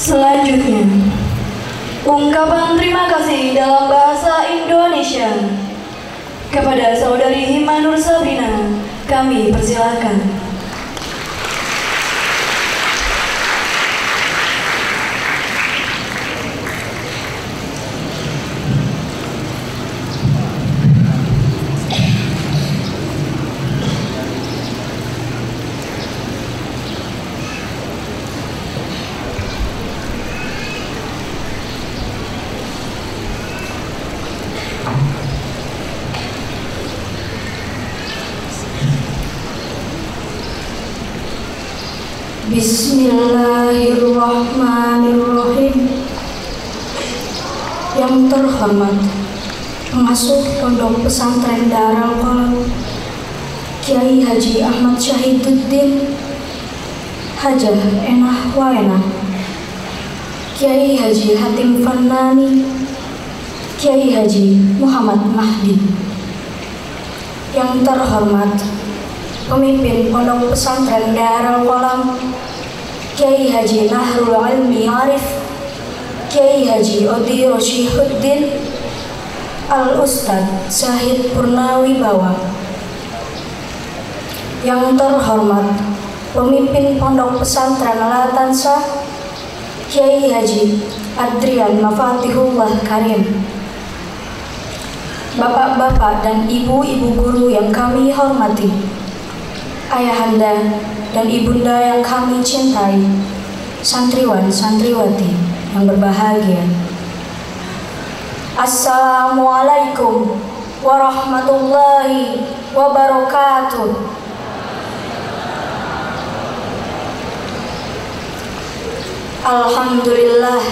Selanjutnya, ungkapan terima kasih dalam bahasa Indonesia. Kepada saudari Hima Nur Sabrina, kami persilakan. Bismillahirrahmanirrahim. Yang terhormat pengasuh Pondok Pesantren Darul Qur'an Kiai Haji Ahmad Syahiduddin Hajar Enah Wainah, Kiai Haji Hatim Farnani, Kiai Haji Muhammad Mahdi. Yang terhormat pemimpin Pondok Pesantren Darul Qur'an Kiai Haji Nahrul Almi Arif, Kiai Haji Odi Roshi Huddin, Al-Ustadz Zahid Purna Wibawa. Yang terhormat pemimpin Pondok Pesantren Latansa Kiai Haji Adrian Mafatihullah Karim. Bapak-bapak dan ibu-ibu guru yang kami hormati, ayahanda dan ibunda yang kami cintai, santriwan santriwati yang berbahagia, Assalamualaikum warahmatullahi wabarakatuh. Alhamdulillah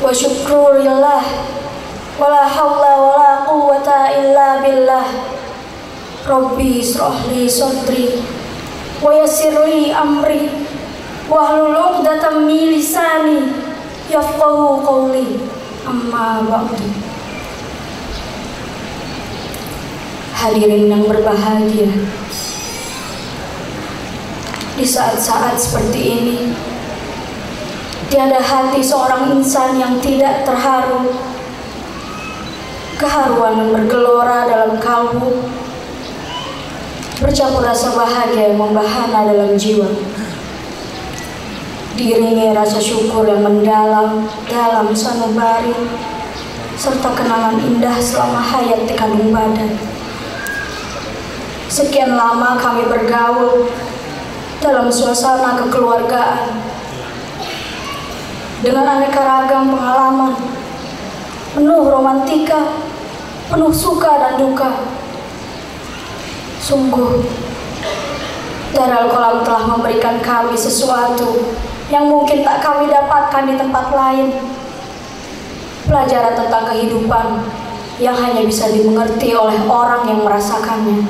wa syukurillah wa la hawla wa la quwwata illa billah. Rabbi israhli sadri wa yassirli amri wahlul 'uqdatam min lisani yafqahu qawli. Amma ba'du. Hadirin yang berbahagia, di saat-saat seperti ini tiada hati seorang insan yang tidak terharu. Keharuan yang bergelora dalam kalbu, bercampur rasa bahagia yang membahana dalam jiwa, diiringi rasa syukur yang mendalam dalam sanubari, serta kenangan indah selama hayat di kandung badan. Sekian lama kami bergaul dalam suasana kekeluargaan, dengan aneka ragam pengalaman, penuh romantika, penuh suka dan duka. Sungguh, Darul Qur'an telah memberikan kami sesuatu yang mungkin tak kami dapatkan di tempat lain. Pelajaran tentang kehidupan yang hanya bisa dimengerti oleh orang yang merasakannya.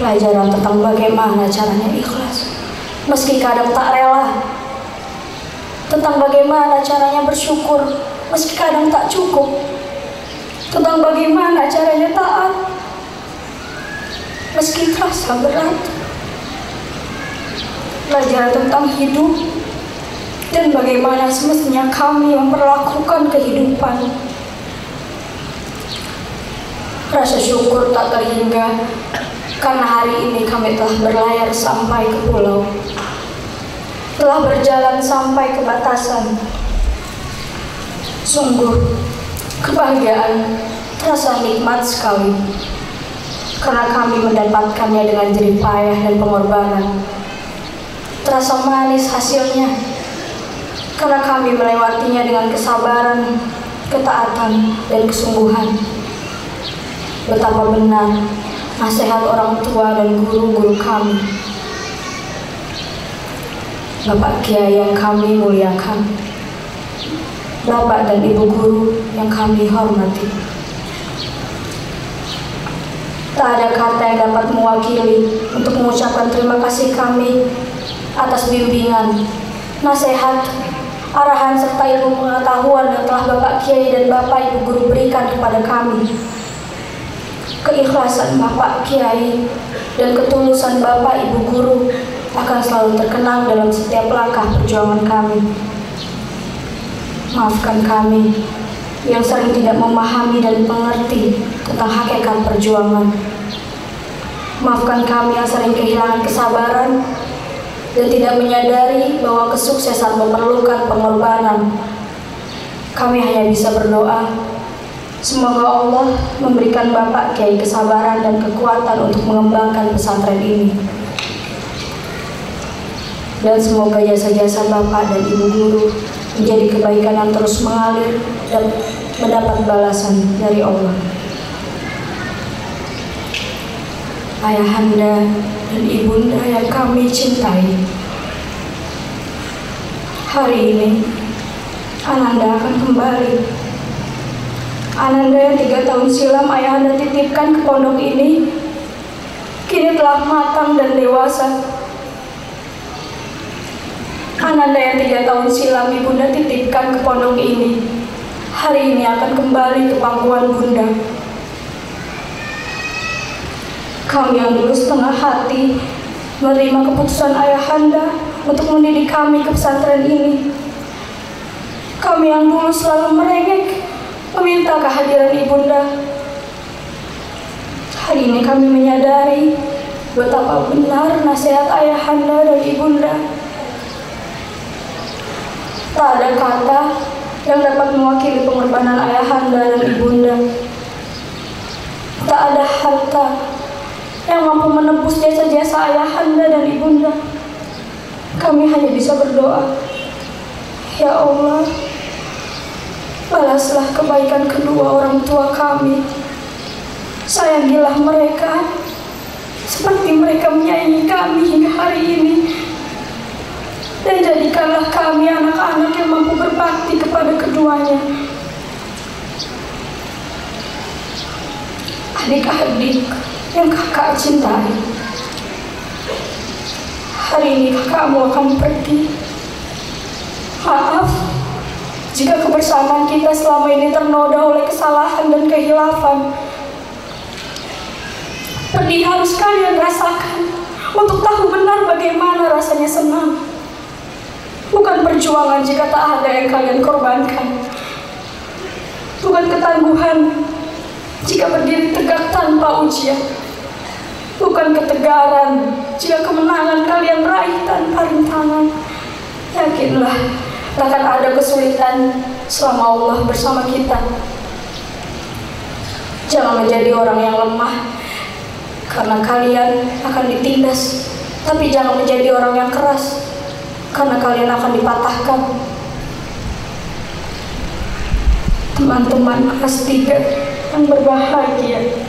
Pelajaran tentang bagaimana caranya ikhlas, meski kadang tak rela. Tentang bagaimana caranya bersyukur, meski kadang tak cukup. Tentang bagaimana caranya taat, meski terasa berat. Belajar tentang hidup dan bagaimana semestinya kami memperlakukan kehidupan. Rasa syukur tak terhingga karena hari ini kami telah berlayar sampai ke pulau, telah berjalan sampai ke batasan. Sungguh kebahagiaan terasa nikmat sekali, karena kami mendapatkannya dengan jerih payah dan pengorbanan. Terasa manis hasilnya, karena kami melewatinya dengan kesabaran, ketaatan, dan kesungguhan. Betapa benar nasihat orang tua dan guru-guru kami, Bapak Kiai yang kami muliakan, Bapak dan Ibu Guru yang kami hormati. Tak ada kata yang dapat mewakili untuk mengucapkan terima kasih kami atas bimbingan, nasihat, arahan serta ilmu pengetahuan yang telah Bapak Kiai dan Bapak Ibu Guru berikan kepada kami. Keikhlasan Bapak Kiai dan ketulusan Bapak Ibu Guru akan selalu terkenang dalam setiap langkah perjuangan kami. Maafkan kami yang sering tidak memahami dan mengerti tentang hakikat perjuangan. Maafkan kami yang sering kehilangan kesabaran dan tidak menyadari bahwa kesuksesan memerlukan pengorbanan. Kami hanya bisa berdoa, semoga Allah memberikan Bapak Kiai kesabaran dan kekuatan untuk mengembangkan pesantren ini. Dan semoga jasa-jasa Bapak dan Ibu Guru menjadi kebaikan yang terus mengalir dan mendapat balasan dari Allah. Ayahanda dan ibunda yang kami cintai, hari ini Ananda akan kembali. Ananda yang 3 tahun silam ayahanda titipkan ke pondok ini, kini telah matang dan dewasa. Ananda yang 3 tahun silam ibunda titipkan ke pondok ini, hari ini akan kembali ke pangkuan bunda. Kami yang dulu setengah hati menerima keputusan ayahanda untuk mendidik kami ke pesantren ini. Kami yang dulu selalu merengek meminta kehadiran ibunda. Hari ini kami menyadari betapa benar nasihat ayahanda dan ibunda. Tak ada kata yang dapat mewakili pengorbanan ayahanda dan ibunda. Tak ada harta yang mampu menebus jasa-jasa ayahanda dan ibunda. Kami hanya bisa berdoa, ya Allah, balaslah kebaikan kedua orang tua kami. Sayangilah mereka seperti mereka menyayangi kami hingga hari ini. Dan jadikanlah kami anak-anak yang mampu berbakti kepada keduanya. Adik-adik yang kakak cintai, hari ini kakakmu akan pergi. Maaf jika kebersamaan kita selama ini ternoda oleh kesalahan dan kehilafan. Pedih harus kalian rasakan untuk tahu benar bagaimana rasanya senang. Bukan perjuangan jika tak ada yang kalian korbankan. Bukan ketangguhan jika berdiri tegak tanpa ujian. Bukan ketegaran jika kemenangan kalian raih tanpa rintangan. Yakinlah, takkan ada kesulitan selama Allah bersama kita. Jangan menjadi orang yang lemah, karena kalian akan ditindas. Tapi jangan menjadi orang yang keras, karena kalian akan dipatahkan. Teman-teman kelas 3 yang berbahagia,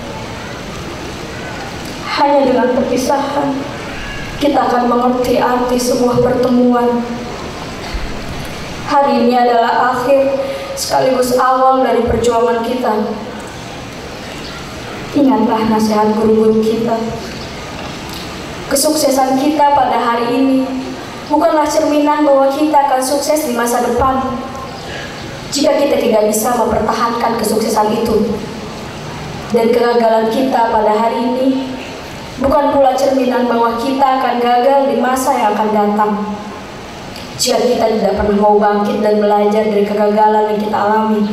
hanya dengan perpisahan kita akan mengerti arti sebuah pertemuan. Hari ini adalah akhir sekaligus awal dari perjuangan kita. Ingatlah nasihat guru-guru kita. Kesuksesan kita pada hari ini bukanlah cerminan bahwa kita akan sukses di masa depan jika kita tidak bisa mempertahankan kesuksesan itu. Dan kegagalan kita pada hari ini bukan pula cerminan bahwa kita akan gagal di masa yang akan datang jika kita tidak pernah mau bangkit dan belajar dari kegagalan yang kita alami.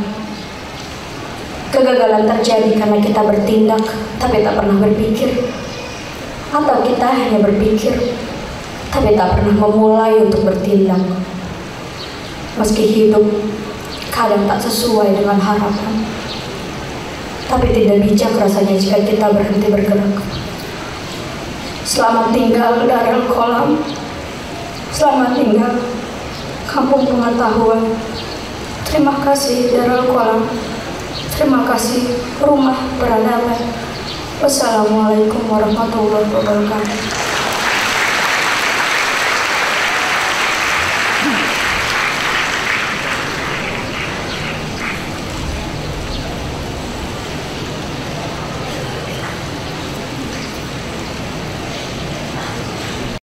Kegagalan terjadi karena kita bertindak tapi tak pernah berpikir, atau kita hanya berpikir tapi tak pernah memulai untuk bertindak. Meski hidup kadang tak sesuai dengan harapan, tapi tidak bijak rasanya jika kita berhenti bergerak. Selamat tinggal Darul Kolam, selamat tinggal Kampung Pengetahuan. Terima kasih Darul Kolam, terima kasih Rumah Peradaban. Wassalamualaikum warahmatullahi wabarakatuh.